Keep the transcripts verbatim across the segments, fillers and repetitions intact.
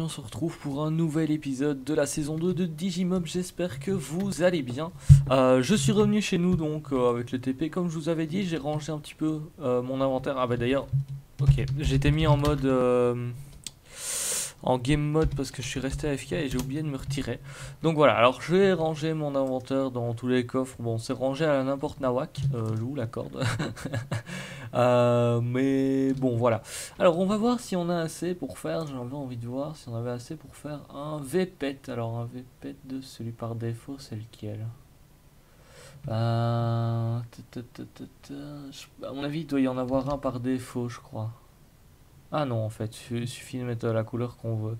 On se retrouve pour un nouvel épisode de la saison deux de Digimob, j'espère que vous allez bien. Euh, je suis revenu chez nous donc euh, avec le T P, comme je vous avais dit, j'ai rangé un petit peu euh, mon inventaire. Ah bah d'ailleurs, ok, j'étais mis en mode, euh, en game mode parce que je suis resté A F K et j'ai oublié de me retirer. Donc voilà, alors j'ai rangé mon inventaire dans tous les coffres, bon c'est rangé à n'importe nawak, euh, joue la corde. Euh, mais bon voilà, alors on va voir si on a assez pour faire, j'avais envie de voir si on avait assez pour faire un V P E T. Alors un V P E T de celui par défaut, c'est lequel? euh, ta, ta, ta, ta, ta. Je, à mon avis il doit y en avoir un par défaut je crois. Ah non en fait, il suffit de mettre la couleur qu'on veut.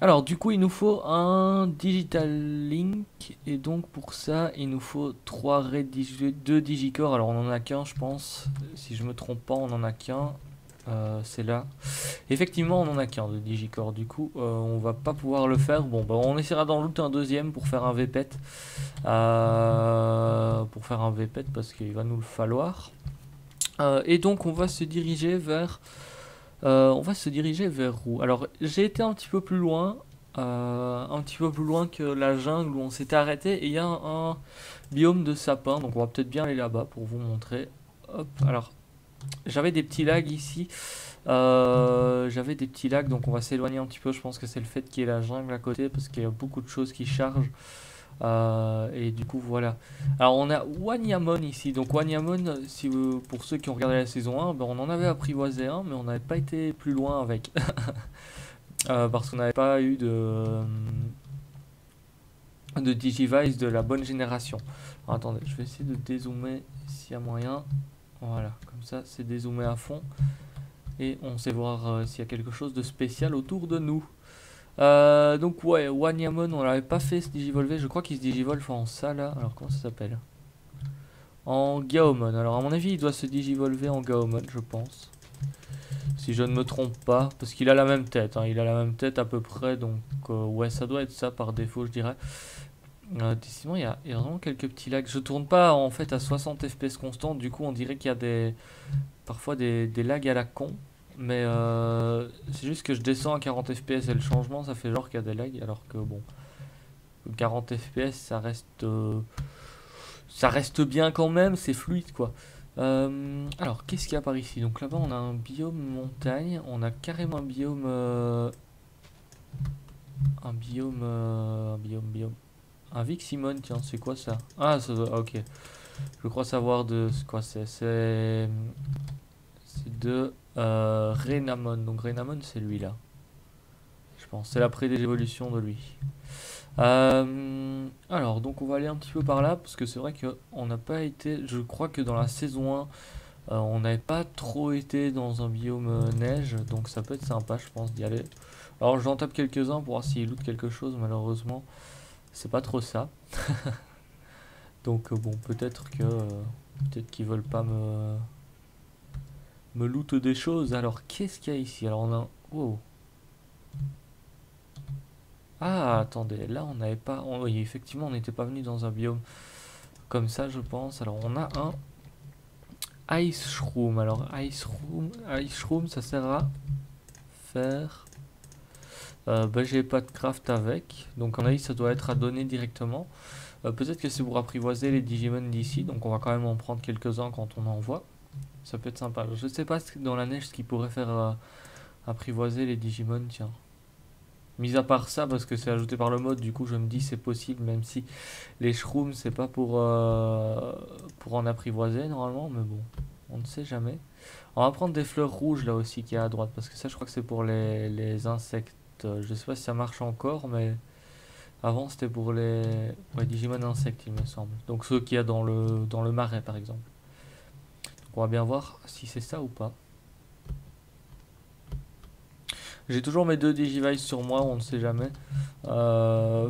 Alors du coup il nous faut un Digital Link et donc pour ça il nous faut trois Redig, deux Digicore. Alors on en a qu'un je pense, si je me trompe pas on en a qu'un, euh, c'est là. Effectivement on en a qu'un de Digicore, du coup euh, on va pas pouvoir le faire. Bon bah on essaiera d'en loot un deuxième pour faire un V P E T, euh, pour faire un V P E T parce qu'il va nous le falloir. Euh, et donc on va se diriger vers... Euh, on va se diriger vers où? Alors j'ai été un petit peu plus loin, euh, un petit peu plus loin que la jungle où on s'était arrêté, et il y a un, un biome de sapin, donc on va peut-être bien aller là-bas pour vous montrer. Hop, alors j'avais des petits lags ici, euh, j'avais des petits lags, donc on va s'éloigner un petit peu. Je pense que c'est le fait qu'il y ait la jungle à côté, parce qu'il y a beaucoup de choses qui chargent. Euh, et du coup voilà. Alors on a Wanyamon ici. Donc Wanyamon, si vous, pour ceux qui ont regardé la saison un, ben on en avait apprivoisé un, mais on n'avait pas été plus loin avec. euh, parce qu'on n'avait pas eu de de Digivice de la bonne génération. Alors, attendez, je vais essayer de dézoomer s'il y a moyen. Voilà, comme ça c'est dézoomé à fond. Et on sait voir euh, s'il y a quelque chose de spécial autour de nous. Euh, donc ouais, Wanyamon, on l'avait pas fait se digivolver, je crois qu'il se digivolve en ça là, alors comment ça s'appelle? En Gaomon, alors à mon avis il doit se digivolver en Gaomon je pense, si je ne me trompe pas, parce qu'il a la même tête, hein. Il a la même tête à peu près, donc euh, ouais ça doit être ça par défaut je dirais. Euh, sinon il y, a, il y a vraiment quelques petits lags, je tourne pas en fait à soixante F P S constants, du coup on dirait qu'il y a des parfois des, des lags à la con. Mais euh, c'est juste que je descends à quarante F P S et le changement ça fait genre qu'il y a des lags, alors que bon quarante F P S ça reste euh, ça reste bien quand même, c'est fluide quoi. Euh, alors qu'est-ce qu'il y a par ici? Donc là-bas on a un biome montagne, on a carrément un biome euh, un biome euh, un biome biome un Viximon, tiens c'est quoi ça? Ah ça doit, ok, je crois savoir de ce quoi c'est, c'est de euh, Renamon. Donc Renamon c'est lui là, je pense c'est la pré-évolution de lui. Euh, alors donc on va aller un petit peu par là parce que c'est vrai que on n'a pas été, je crois que dans la saison un euh, on n'avait pas trop été dans un biome neige, donc ça peut être sympa je pense d'y aller. Alors j'en tape quelques-uns pour voir s'il loot quelque chose, malheureusement c'est pas trop ça. Donc bon peut-être que euh, peut-être qu'ils veulent pas me me loot des choses. Alors qu'est-ce qu'il y a ici? Alors on a un... wow. Ah attendez, là on n'avait pas, on... oui effectivement on n'était pas venu dans un biome comme ça je pense. Alors on a un ice shroom. Alors ice shroom, ice shroom ça sert à faire euh, bah j'ai pas de craft avec, donc en ice ça doit être à donner directement. Euh, peut-être que c'est pour apprivoiser les Digimon d'ici, donc on va quand même en prendre quelques-uns quand on en voit. Ça peut être sympa. Je sais pas dans la neige ce qui pourrait faire euh, apprivoiser les Digimon, tiens. Mis à part ça, parce que c'est ajouté par le mode, du coup je me dis c'est possible, même si les shrooms c'est pas pour, euh, pour en apprivoiser normalement, mais bon, on ne sait jamais. On va prendre des fleurs rouges là aussi qui est à droite, parce que ça je crois que c'est pour les, les insectes. Je sais pas si ça marche encore, mais avant c'était pour les, pour les Digimon insectes il me semble. Donc ceux qu'il y a dans le, dans le marais par exemple. On va bien voir si c'est ça ou pas. J'ai toujours mes deux Digivice sur moi, on ne sait jamais. Euh,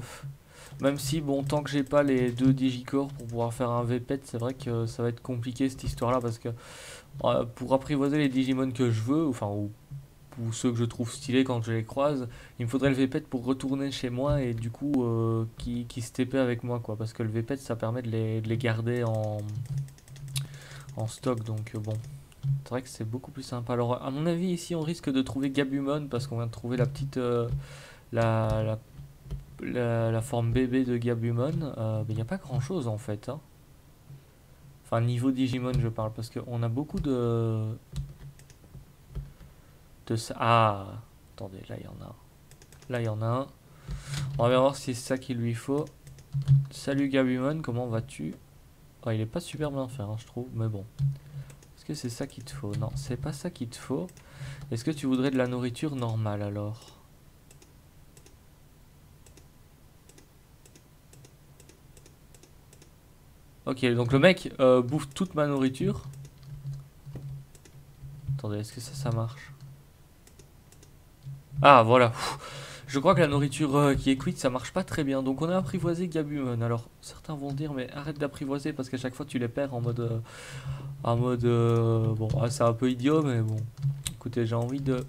même si, bon, tant que j'ai pas les deux Digicore pour pouvoir faire un V P E T, c'est vrai que ça va être compliqué cette histoire-là, parce que euh, pour apprivoiser les Digimon que je veux, enfin, ou, ou ceux que je trouve stylés quand je les croise, il me faudrait le V P E T pour retourner chez moi et du coup, euh, qui, qui se T P avec moi, quoi. Parce que le V P E T, ça permet de les, de les garder en... en stock, donc bon C'est vrai que c'est beaucoup plus sympa. Alors à mon avis ici on risque de trouver Gabumon parce qu'on vient de trouver la petite euh, la, la, la, la forme bébé de Gabumon. Euh, mais il n'y a pas grand chose en fait. Hein. Enfin niveau Digimon je parle parce qu'on a beaucoup de... de ça. Ah attendez, là il y en a un. Là il y en a un. On va voir si c'est ça qu'il lui faut. Salut Gabumon, comment vas-tu? Oh, il est pas super bien fait hein, je trouve, mais bon. Est-ce que c'est ça qu'il te faut? Non, c'est pas ça qu'il te faut. Est-ce que tu voudrais de la nourriture normale alors? Ok, donc le mec euh, bouffe toute ma nourriture. Attendez, est-ce que ça, ça marche? Ah, voilà. Je crois que la nourriture euh, qui est cuite, ça marche pas très bien. Donc on a apprivoisé Gabumon. Alors, certains vont dire, mais arrête d'apprivoiser parce qu'à chaque fois, tu les perds en mode... Euh, En mode... Euh, bon, ah, c'est un peu idiot, mais bon. Écoutez, j'ai envie de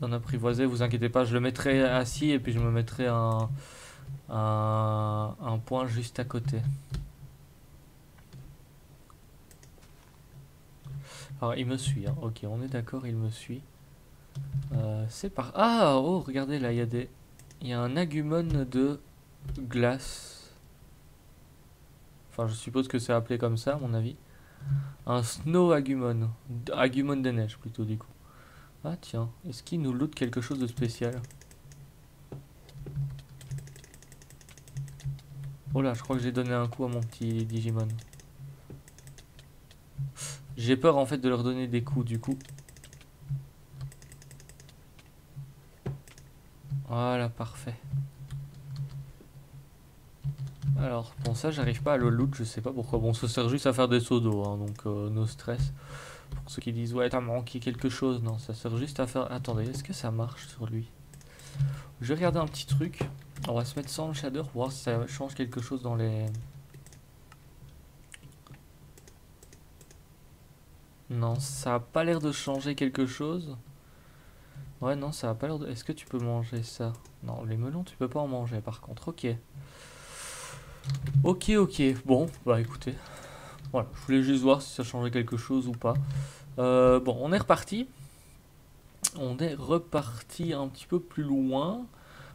d'en apprivoiser. Vous inquiétez pas, je le mettrai assis et puis je me mettrai un, un, un point juste à côté. Alors, il me suit. Hein. Ok, on est d'accord, il me suit. Euh, c'est par... Ah, oh, regardez, là, il y a des... Il y a un agumon de glace. Enfin, je suppose que c'est appelé comme ça, à mon avis. Un snow agumon, agumon de neige plutôt du coup. Ah tiens, est-ce qu'il nous loot quelque chose de spécial? Oh là, je crois que j'ai donné un coup à mon petit Digimon. J'ai peur en fait de leur donner des coups du coup. Voilà, parfait. Alors pour ça j'arrive pas à le loot, je sais pas pourquoi. Bon, ça sert juste à faire des seaux d'eau hein, donc euh, no stress. Pour ceux qui disent ouais t'as manqué quelque chose, non ça sert juste à faire... Attendez, est-ce que ça marche sur lui? Je vais regarder un petit truc. On va se mettre sans le shader pour voir si ça change quelque chose dans les... Non, ça a pas l'air de changer quelque chose. Ouais non, ça a pas l'air de... Est-ce que tu peux manger ça? Non, les melons tu peux pas en manger par contre, ok. Ok, ok, bon, bah écoutez, voilà, je voulais juste voir si ça changeait quelque chose ou pas. Euh, bon, on est reparti, on est reparti un petit peu plus loin.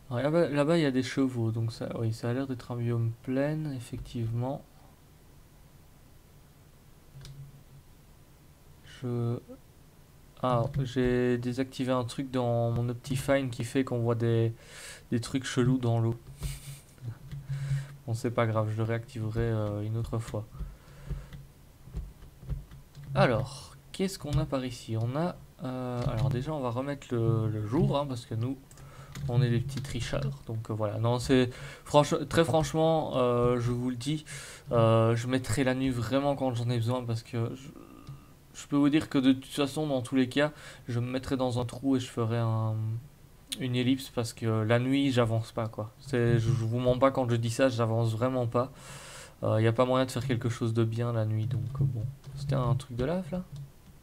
Là-bas, là-bas, il y a des chevaux, donc ça, oui, ça a l'air d'être un biome plein, effectivement. Je... Ah, j'ai désactivé un truc dans mon Optifine qui fait qu'on voit des, des trucs chelous dans l'eau. Bon, c'est pas grave, je le réactiverai euh, une autre fois. Alors, qu'est-ce qu'on a par ici? On a... Euh, alors déjà, on va remettre le, le jour, hein, parce que nous, on est des petits tricheurs. Donc euh, voilà, non, c'est... Franch, très franchement, euh, je vous le dis, euh, je mettrai la nuit vraiment quand j'en ai besoin, parce que... Je, je peux vous dire que de toute façon, dans tous les cas, je me mettrai dans un trou et je ferai un... une ellipse parce que la nuit j'avance pas quoi. C'est, je, je vous mens pas quand je dis ça, j'avance vraiment pas. Il euh, n'y a pas moyen de faire quelque chose de bien la nuit donc euh, bon. C'était un truc de lave là?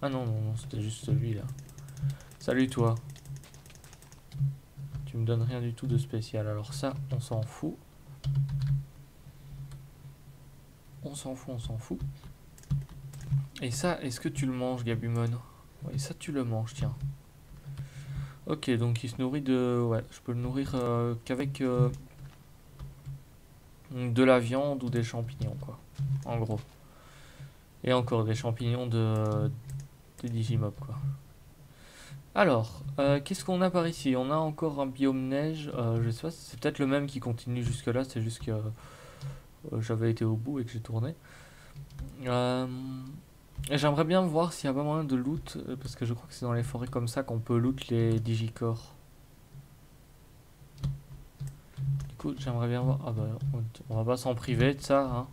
Ah non non non, c'était juste celui là. Salut toi. Tu me donnes rien du tout de spécial. Alors ça on s'en fout. On s'en fout, on s'en fout. Et ça, est-ce que tu le manges Gabumon? Oui ça tu le manges tiens. Ok, donc il se nourrit de... Ouais, je peux le nourrir euh, qu'avec euh, de la viande ou des champignons, quoi. En gros. Et encore des champignons de, de Digimob, quoi. Alors, euh, qu'est-ce qu'on a par ici? On a encore un biome neige. Euh, je sais pas, c'est peut-être le même qui continue jusque-là. C'est juste que euh, j'avais été au bout et que j'ai tourné. Euh... J'aimerais bien voir s'il n'y a pas moyen de loot, parce que je crois que c'est dans les forêts comme ça qu'on peut loot les digicore. Du coup, j'aimerais bien voir... Ah bah, on va pas s'en priver de ça, hein.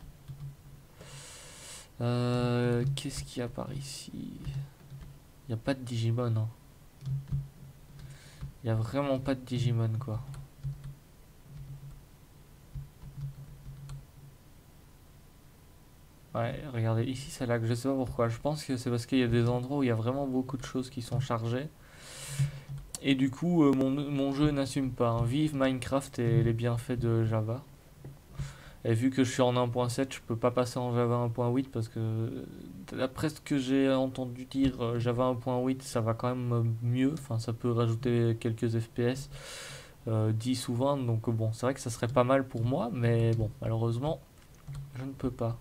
Euh, Qu'est-ce qu'il y a par ici? Il n'y a pas de Digimon, hein. Il n'y a vraiment pas de Digimon, quoi. Ouais, regardez, ici ça lag, je sais pas pourquoi, je pense que c'est parce qu'il y a des endroits où il y a vraiment beaucoup de choses qui sont chargées. Et du coup, euh, mon, mon jeu n'assume pas, hein. Vive Minecraft et les bienfaits de Java. Et vu que je suis en un point sept, je peux pas passer en Java un point huit parce que D'après ce que j'ai entendu dire, Java un point huit, ça va quand même mieux. Enfin, ça peut rajouter quelques F P S, euh, dix ou vingt. Donc bon, c'est vrai que ça serait pas mal pour moi, mais bon, malheureusement, je ne peux pas.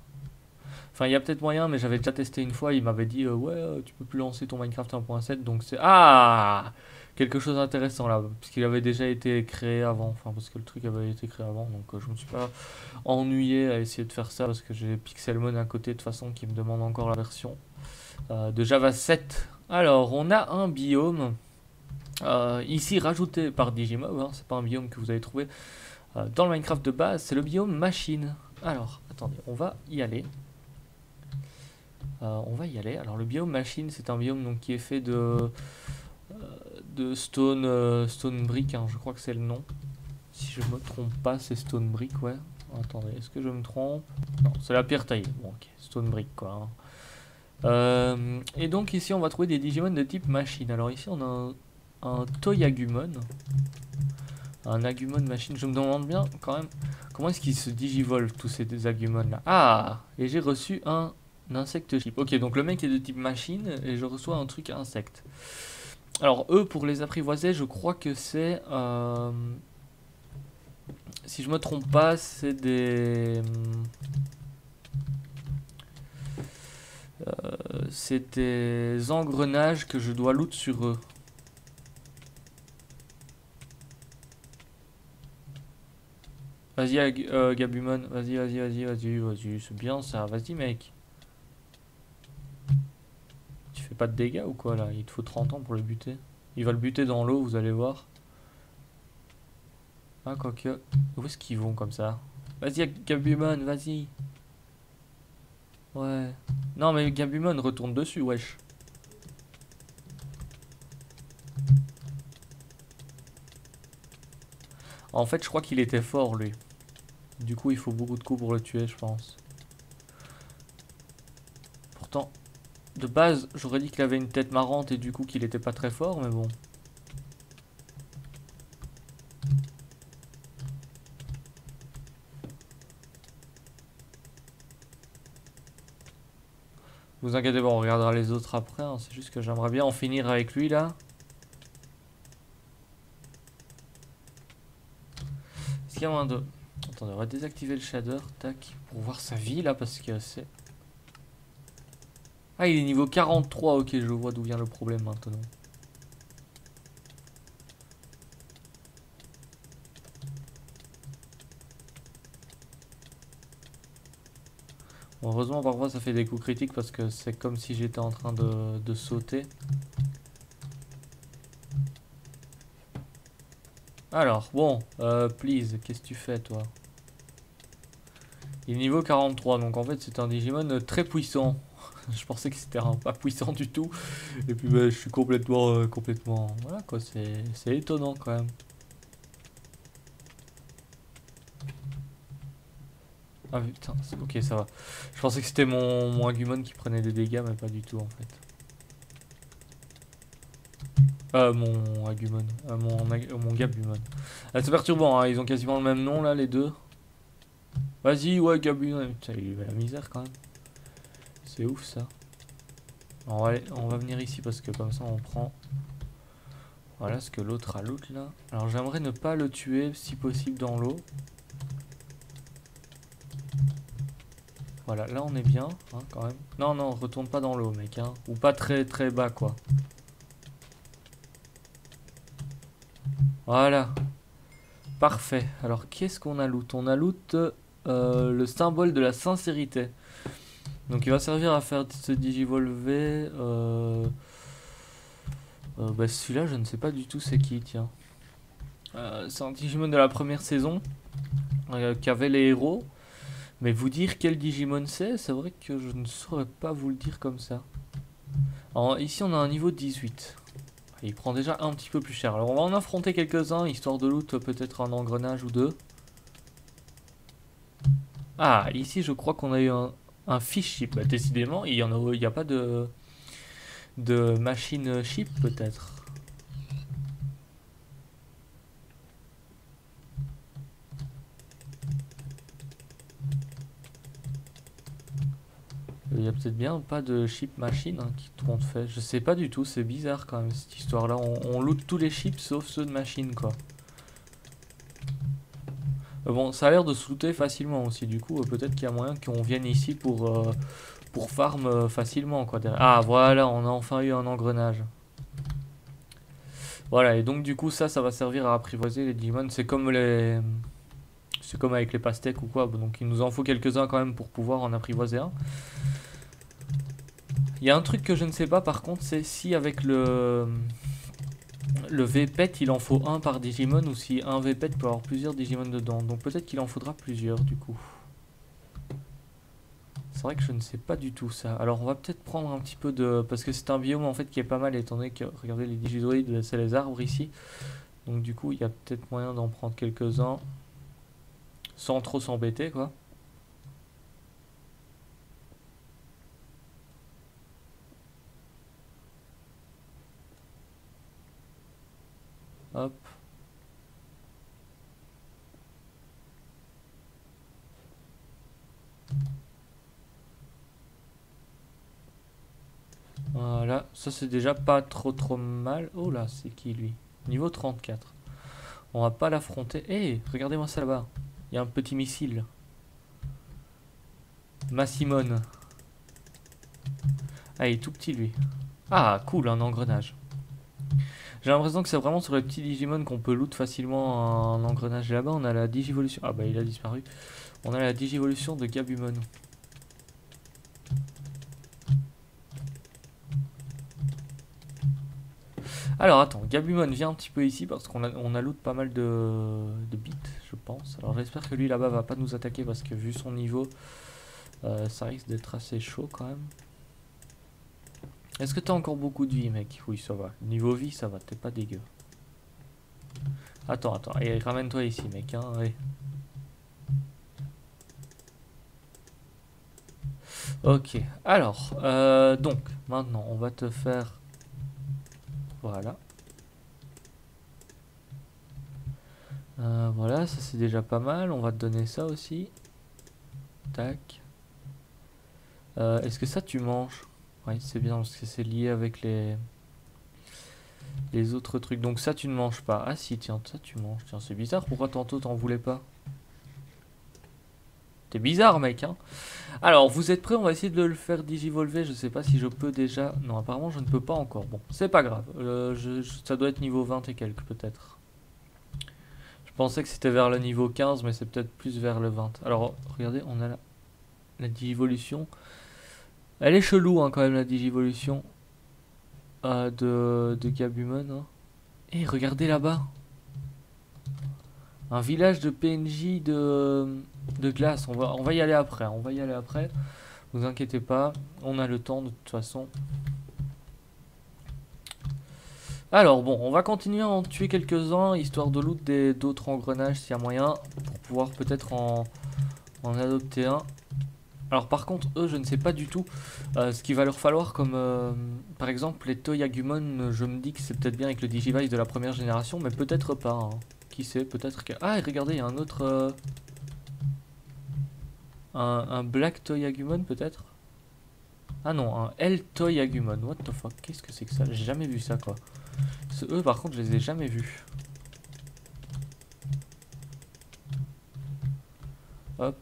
Enfin, il y a peut-être moyen, mais j'avais déjà testé une fois. Il m'avait dit, euh, ouais, tu peux plus lancer ton Minecraft un point sept. Donc c'est... Ah, quelque chose d'intéressant là, parce qu'il avait déjà été créé avant, enfin parce que le truc avait été créé avant, donc euh, je me suis pas ennuyé à essayer de faire ça, parce que j'ai Pixelmon à côté de toute façon qui me demande encore la version euh, de Java sept. Alors on a un biome, euh, ici rajouté par Digimob, hein, c'est pas un biome que vous avez trouvé euh, dans le Minecraft de base, c'est le biome machine. Alors attendez, on va y aller. Euh, on va y aller, alors le biome machine c'est un biome donc, qui est fait de... de stone, euh, stone brick, hein, je crois que c'est le nom. Si je me trompe pas, c'est stone brick, ouais. Attendez, est-ce que je me trompe? Non, c'est la pierre taillée. Bon, ok, stone brick, quoi. Hein. Euh, et donc ici, on va trouver des Digimon de type machine. Alors ici, on a un, un Toyagumon, un Agumon machine. Je me demande bien, quand même, comment est-ce qu'ils se digivolvent tous ces Agumon là. Ah, et j'ai reçu un, un insecte chip. Ok, donc le mec est de type machine et je reçois un truc insecte. Alors eux, pour les apprivoiser, je crois que c'est, euh, si je me trompe pas, c'est des, euh, c'est des engrenages que je dois loot sur eux. Vas-y euh, Gabumon, vas-y, vas-y, vas-y, vas-y, vas-y, c'est bien ça, vas-y mec. Pas de dégâts ou quoi là? Il te faut trente ans pour le buter. Il va le buter dans l'eau, vous allez voir. Ah, quoique. Où est-ce qu'ils vont comme ça? Vas-y, Gabumon, vas-y. Ouais. Non, mais Gabumon, retourne dessus, wesh. En fait, je crois qu'il était fort, lui. Du coup, il faut beaucoup de coups pour le tuer, je pense. Pourtant... De base, j'aurais dit qu'il avait une tête marrante et du coup qu'il était pas très fort, mais bon. Vous inquiétez pas, on regardera les autres après, hein. C'est juste que j'aimerais bien en finir avec lui là. Est-ce qu'il y a moins de... Attendez, on va désactiver le shader, tac, pour voir sa vie là, parce que c'est... Ah, il est niveau quarante-trois, ok, je vois d'où vient le problème maintenant. Bon, heureusement, parfois, ça fait des coups critiques parce que c'est comme si j'étais en train de, de sauter. Alors, bon, euh, please, qu'est-ce que tu fais, toi? Il est niveau quarante-trois, donc en fait, c'est un Digimon très puissant. Je pensais que c'était pas puissant du tout. Et puis bah, je suis complètement... Euh, complètement... Voilà quoi, c'est étonnant quand même. Ah putain, ok ça va. Je pensais que c'était mon, mon Agumon qui prenait des dégâts, mais pas du tout en fait. Euh, mon Agumon. Euh, mon euh, mon Gabumon. Ah, c'est perturbant, hein, ils ont quasiment le même nom là les deux. Vas-y, ouais Gabumon. Putain, il y a la misère quand même. C'est ouf ça. On va, aller, on va venir ici parce que comme ça on prend. Voilà ce que l'autre a loot là. Alors j'aimerais ne pas le tuer si possible dans l'eau. Voilà, là on est bien hein, quand même. Non, non, retourne pas dans l'eau mec. Hein. Ou pas très très bas quoi. Voilà. Parfait. Alors qu'est-ce qu'on a loot? On a loot euh, le symbole de la sincérité. Donc il va servir à faire se digivolver. Euh... Euh, bah celui-là, je ne sais pas du tout c'est qui, tiens. Euh, c'est un Digimon de la première saison euh, qu'avaient les héros. Mais vous dire quel Digimon c'est, c'est vrai que je ne saurais pas vous le dire comme ça. Alors ici, on a un niveau dix-huit. Il prend déjà un petit peu plus cher. Alors on va en affronter quelques-uns, histoire de loot, peut-être un engrenage ou deux. Ah, ici, je crois qu'on a eu un... Un fish chip, bah, décidément, il n'y a, a pas de, de machine chip peut-être. il y a peut-être bien pas de chip machine hein, qui tourne fait. Je sais pas du tout, c'est bizarre quand même cette histoire là. On, on loot tous les chips sauf ceux de machine quoi. Euh, bon, ça a l'air de se looter facilement aussi du coup. Euh, peut-être qu'il y a moyen qu'on vienne ici pour, euh, pour farm euh, facilement quoi. Ah voilà, on a enfin eu un engrenage. Voilà, et donc du coup ça, ça va servir à apprivoiser les Digimon. C'est comme les... C'est comme avec les pastèques ou quoi, donc il nous en faut quelques-uns quand même pour pouvoir en apprivoiser un. Il y a un truc que je ne sais pas par contre, c'est si avec le le V P E T il en faut un par Digimon ou si un V P E T peut avoir plusieurs Digimon dedans. Donc peut-être qu'il en faudra plusieurs du coup. C'est vrai que je ne sais pas du tout ça. Alors on va peut-être prendre un petit peu de... Parce que c'est un biome en fait qui est pas mal étant donné que, regardez les digidoïdes, c'est les arbres ici. Donc du coup il y a peut-être moyen d'en prendre quelques-uns. Sans trop s'embêter quoi. Hop. Voilà, ça c'est déjà pas trop trop mal. Oh là, c'est qui lui? Niveau trente-quatre. On va pas l'affronter. Eh, hey, regardez-moi ça là-bas. Il y a un petit missile. Massimone. Ah, il est tout petit lui. Ah, cool, un engrenage. J'ai l'impression que c'est vraiment sur le petit Digimon qu'on peut loot facilement un engrenage. Là-bas, on a la Digivolution. Ah bah, il a disparu. On a la Digivolution de Gabumon. Alors attends, Gabumon vient un petit peu ici parce qu'on a, on a loot pas mal de, de bits je pense. Alors j'espère que lui là-bas va pas nous attaquer parce que vu son niveau euh, ça risque d'être assez chaud quand même. Est-ce que t'as encore beaucoup de vie mec? Oui ça va, niveau vie ça va, t'es pas dégueu. Attends, attends, et ramène-toi ici mec hein, ouais. Ok, alors, euh, donc maintenant on va te faire... Voilà. Euh, voilà, ça c'est déjà pas mal. On va te donner ça aussi. Tac. Euh, Est-ce que ça tu manges? Oui, c'est bien parce que c'est lié avec les... les autres trucs. Donc ça tu ne manges pas. Ah si, tiens, ça tu manges. Tiens, c'est bizarre. Pourquoi tantôt t'en voulais pas? T'es bizarre mec hein. Alors vous êtes prêts? On va essayer de le faire digivolver. Je sais pas si je peux déjà. Non apparemment je ne peux pas encore. Bon c'est pas grave. euh, je, je, Ça doit être niveau vingt et quelques peut-être. Je pensais que c'était vers le niveau quinze, mais c'est peut-être plus vers le vingt. Alors regardez, on a la, la digivolution. Elle est chelou hein, quand même la digivolution euh, de, de Gabumon hein. Et regardez là-bas, un village de P N J de, de glace. On va, on va y aller après. On va y aller après. Vous inquiétez pas. On a le temps de toute façon. Alors bon, on va continuer à en tuer quelques-uns. Histoire de loot des d'autres engrenages s'il y a moyen. Pour pouvoir peut-être en, en adopter un. Alors par contre, eux, je ne sais pas du tout euh, ce qu'il va leur falloir comme... Euh, par exemple, les Toyagumon, je me dis que c'est peut-être bien avec le Digivice de la première génération. Mais peut-être pas. Hein. Qui sait, peut-être que... Ah, et regardez, il y a un autre... Euh... Un, un Black Toyagumon, peut-être? Ah non, un El Toyagumon. What the fuck? Qu'est-ce que c'est que ça? J'ai jamais vu ça, quoi. Eux, par contre, je les ai jamais vus. Hop.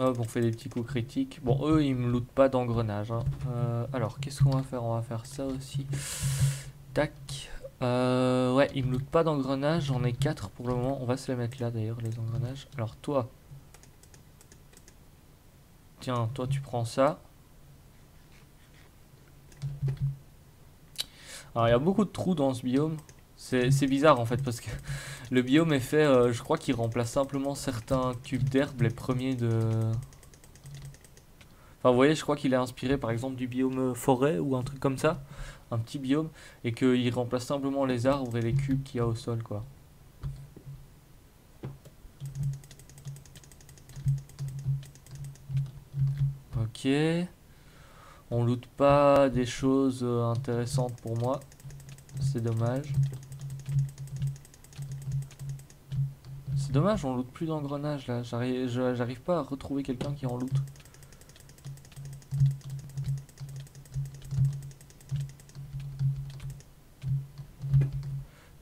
Hop, on fait des petits coups critiques. Bon, eux, ils me lootent pas d'engrenage. Hein. Euh, alors, qu'est-ce qu'on va faire? On va faire ça aussi. Tac. Euh, ouais, ils me lootent pas d'engrenage. J'en ai quatre pour le moment. On va se les mettre là, d'ailleurs, les engrenages. Alors, toi. Tiens, toi, tu prends ça. Alors, il y a beaucoup de trous dans ce biome. C'est bizarre, en fait, parce que... Le biome est fait, euh, je crois qu'il remplace simplement certains cubes d'herbe, les premiers de... Enfin, vous voyez, je crois qu'il est inspiré, par exemple, du biome forêt ou un truc comme ça. Un petit biome. Et qu'il remplace simplement les arbres et les cubes qu'il y a au sol, quoi. Ok. On loot pas des choses intéressantes pour moi. C'est dommage. dommage, on loot plus d'engrenage là. J'arrive pas à retrouver quelqu'un qui en loot.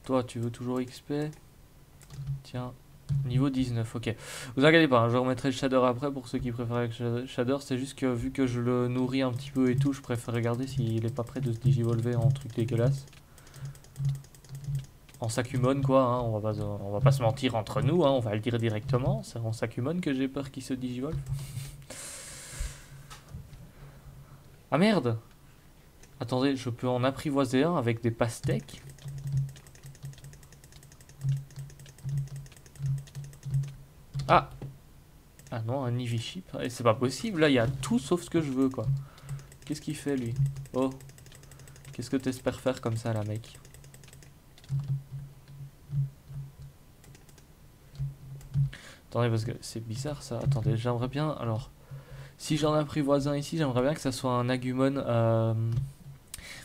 Toi, tu veux toujours X P? Tiens, niveau dix-neuf, ok. Vous inquiétez pas, hein, je remettrai le shader après pour ceux qui préfèrent avec le shader. C'est juste que vu que je le nourris un petit peu et tout, je préfère regarder s'il est pas prêt de se digivolver en truc dégueulasse. En s'accumone quoi, hein, on, va pas, on va pas se mentir entre nous, hein, on va le dire directement. C'est en s'accumone que j'ai peur qu'il se digivolve. Ah merde! Attendez, je peux en apprivoiser un avec des pastèques? Ah! Ah non, un Niviship. Et c'est pas possible, là il y a tout sauf ce que je veux quoi. Qu'est-ce qu'il fait lui? Oh! Qu'est-ce que t'espères faire comme ça là mec? Attendez parce que c'est bizarre ça. Attendez, j'aimerais bien. Alors, si j'en apprivoise un ici, j'aimerais bien que ça soit un Agumon. Euh...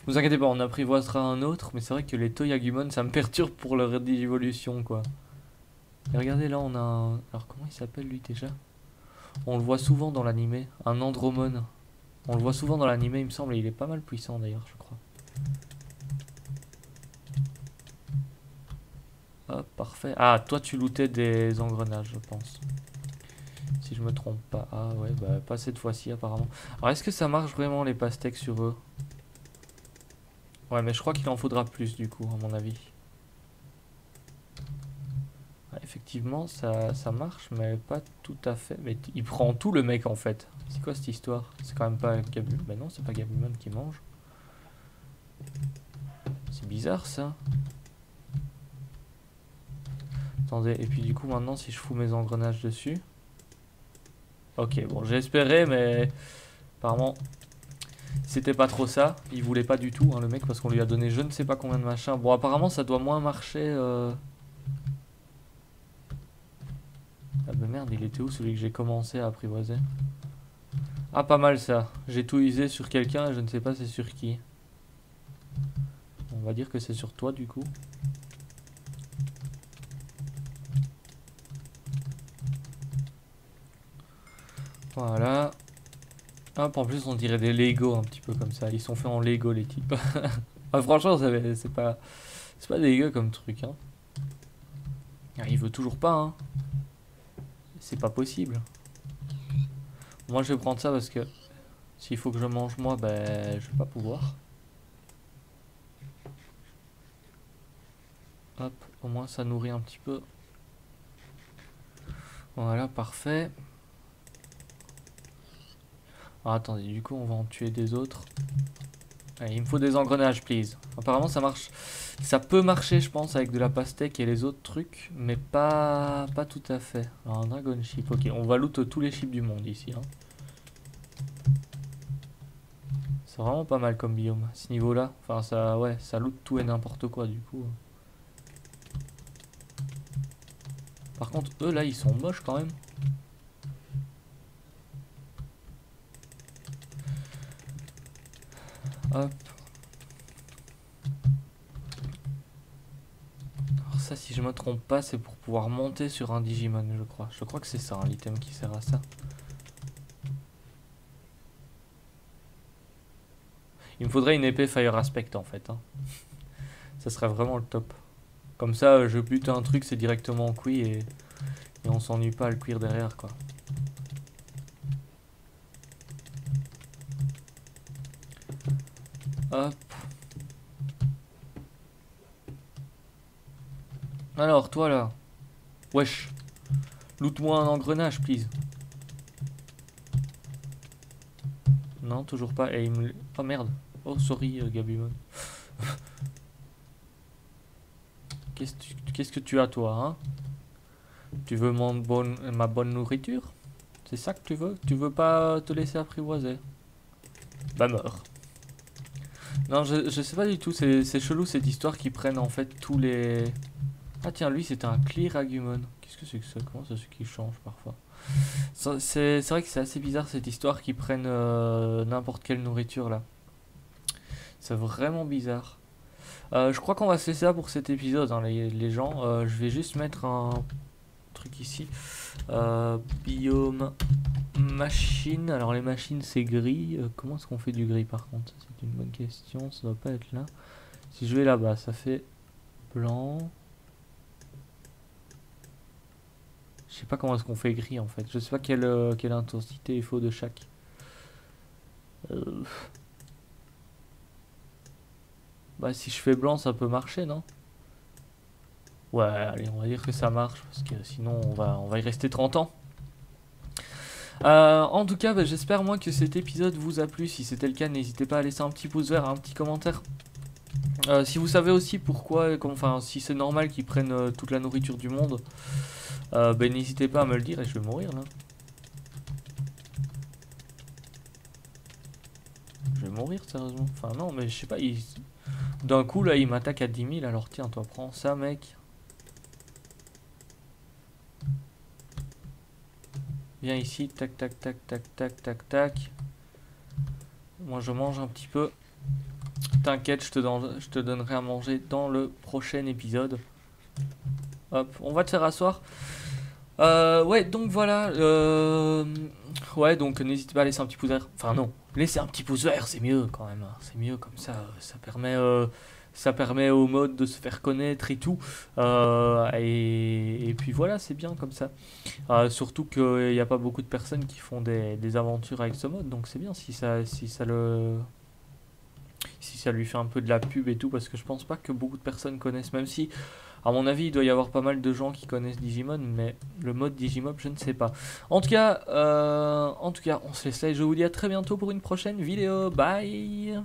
Vous inquiétez pas, on apprivoisera un autre. Mais c'est vrai que les Toyagumon, ça me perturbe pour leur évolution quoi. Et regardez là, on a un... Alors comment il s'appelle lui déjà? On le voit souvent dans l'animé. Un Andromon. On le voit souvent dans l'animé, il me semble. Et il est pas mal puissant d'ailleurs, je crois. Hop, parfait. Ah, toi tu lootais des engrenages, je pense. Si je me trompe pas. Ah ouais, bah pas cette fois-ci apparemment. Alors est-ce que ça marche vraiment les pastèques sur eux? Ouais, mais je crois qu'il en faudra plus du coup, à mon avis. Ah, effectivement, ça, ça marche, mais pas tout à fait. Mais il prend tout le mec en fait. C'est quoi cette histoire? C'est quand même pas Gabumon. Bah non, c'est pas Gabumon qui mange. C'est bizarre ça. Attendez, et puis du coup maintenant si je fous mes engrenages dessus. Ok, bon j'espérais mais apparemment c'était pas trop ça. Il voulait pas du tout hein, le mec parce qu'on lui a donné je ne sais pas combien de machins. Bon apparemment ça doit moins marcher. Euh... Ah bah merde, il était où celui que j'ai commencé à apprivoiser? Ah pas mal ça, j'ai tout usé sur quelqu'un et je ne sais pas c'est sur qui. On va dire que c'est sur toi du coup. Voilà. Hop, en plus on dirait des Lego un petit peu comme ça. Ils sont faits en Lego les types. Ah, franchement c'est pas c'est pas dégueu comme truc hein. Ah, il veut toujours pas hein. C'est pas possible. Moi je vais prendre ça parce que s'il faut que je mange moi ben je vais pas pouvoir. Hop, au moins ça nourrit un petit peu. Voilà, parfait. Ah, attendez, du coup on va en tuer des autres. Allez, il me faut des engrenages, please. Apparemment ça marche, ça peut marcher je pense avec de la pastèque et les autres trucs, mais pas, pas tout à fait. Alors un dragon chip, ok, on va loot tous les chips du monde ici. Hein. C'est vraiment pas mal comme biome, à ce niveau-là. Enfin ça, ouais, ça loot tout et n'importe quoi du coup. Par contre eux là ils sont moches quand même. Hop. Alors ça si je me trompe pas c'est pour pouvoir monter sur un Digimon je crois. Je crois que c'est ça hein, l'item qui sert à ça. Il me faudrait une épée Fire Aspect en fait. Hein. Ça serait vraiment le top. Comme ça je bute un truc c'est directement en cuit et, et on s'ennuie pas à le cuire derrière quoi. Hop. Alors toi là, wesh, loot-moi un engrenage, please. Non, toujours pas. Et il me... Oh merde. Oh sorry, euh, Gabumon. Qu'est-ce que tu... Qu'est-ce que tu as toi, hein? Tu veux mon bon... ma bonne nourriture? C'est ça que tu veux? Tu veux pas te laisser apprivoiser? Bah meurs. Non, je, je sais pas du tout, c'est chelou cette histoire qu'ils prennent en fait tous les... Ah tiens, lui c'était un clear agumon. Qu'est-ce que c'est que ça? Comment c'est ce qui change parfois? C'est vrai que c'est assez bizarre cette histoire qu'ils prennent euh, n'importe quelle nourriture là. C'est vraiment bizarre. Euh, je crois qu'on va se laisser là pour cet épisode, hein, les, les gens. Euh, je vais juste mettre un truc ici. Euh, biome machine. Alors les machines c'est gris. Euh, comment est-ce qu'on fait du gris par contre? C'est une bonne question. Ça doit pas être là. Si je vais là-bas, ça fait blanc. Je sais pas comment est-ce qu'on fait gris en fait. Je sais pas quelle, euh, quelle intensité il faut de chaque. Euh... Bah si je fais blanc ça peut marcher, non? Ouais, allez, on va dire que ça marche, parce que sinon on va, on va y rester trente ans. Euh, en tout cas, bah, j'espère moi que cet épisode vous a plu. Si c'était le cas, n'hésitez pas à laisser un petit pouce vert, un petit commentaire. Euh, si vous savez aussi pourquoi, enfin si c'est normal qu'ils prennent euh, toute la nourriture du monde, euh, bah, n'hésitez pas à me le dire et je vais mourir là. Je vais mourir sérieusement. Enfin non, mais je sais pas, il... d'un coup là il m'attaque à dix mille, alors tiens, toi prends ça mec. Viens ici, tac, tac, tac, tac, tac, tac, tac. Moi, je mange un petit peu. T'inquiète, je te donne, je te donnerai à manger dans le prochain épisode. Hop, on va te faire asseoir. Euh, ouais, donc voilà. Euh, ouais, donc n'hésitez pas à laisser un petit pouce vert. Enfin non, laissez un petit pouce vert, c'est mieux quand même. Hein. C'est mieux comme ça. Ça permet... Euh, ça permet au mode de se faire connaître et tout, euh, et, et puis voilà, c'est bien comme ça, euh, surtout qu'il n'y a pas beaucoup de personnes qui font des, des aventures avec ce mode, donc c'est bien si ça, si ça le si ça lui fait un peu de la pub et tout, parce que je pense pas que beaucoup de personnes connaissent, même si à mon avis il doit y avoir pas mal de gens qui connaissent Digimon, mais le mode Digimob je ne sais pas. En tout cas, euh, en tout cas on se laisse là et je vous dis à très bientôt pour une prochaine vidéo. Bye.